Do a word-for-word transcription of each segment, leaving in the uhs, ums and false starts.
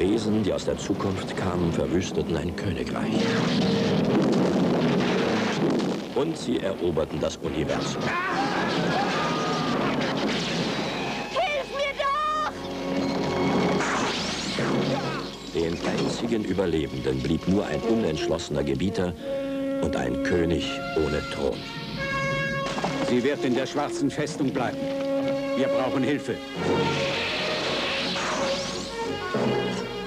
Wesen, die aus der Zukunft kamen, verwüsteten ein Königreich. Und sie eroberten das Universum. Hilf mir doch! Den einzigen Überlebenden blieb nur ein unentschlossener Gebieter und ein König ohne Thron. Sie wird in der schwarzen Festung bleiben. Wir brauchen Hilfe.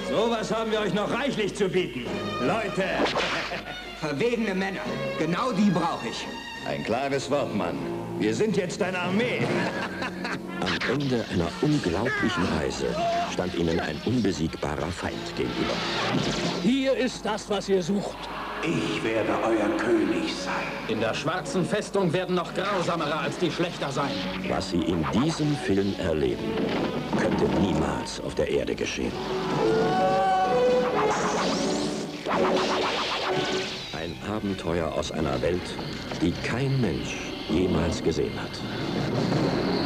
So was haben wir euch noch reichlich zu bieten, Leute. Verwegene Männer. Genau die brauche ich. Ein klares Wort, Mann. Wir sind jetzt eine Armee. Am Ende einer unglaublichen Reise stand ihnen ein unbesiegbarer Feind gegenüber. Hier ist das, was ihr sucht. Ich werde euer König sein. In der schwarzen Festung werden noch grausamere als die Schlechter sein. Was sie in diesem Film erleben, könnte niemals auf der Erde geschehen. Ein Abenteuer aus einer Welt, die kein Mensch jemals gesehen hat.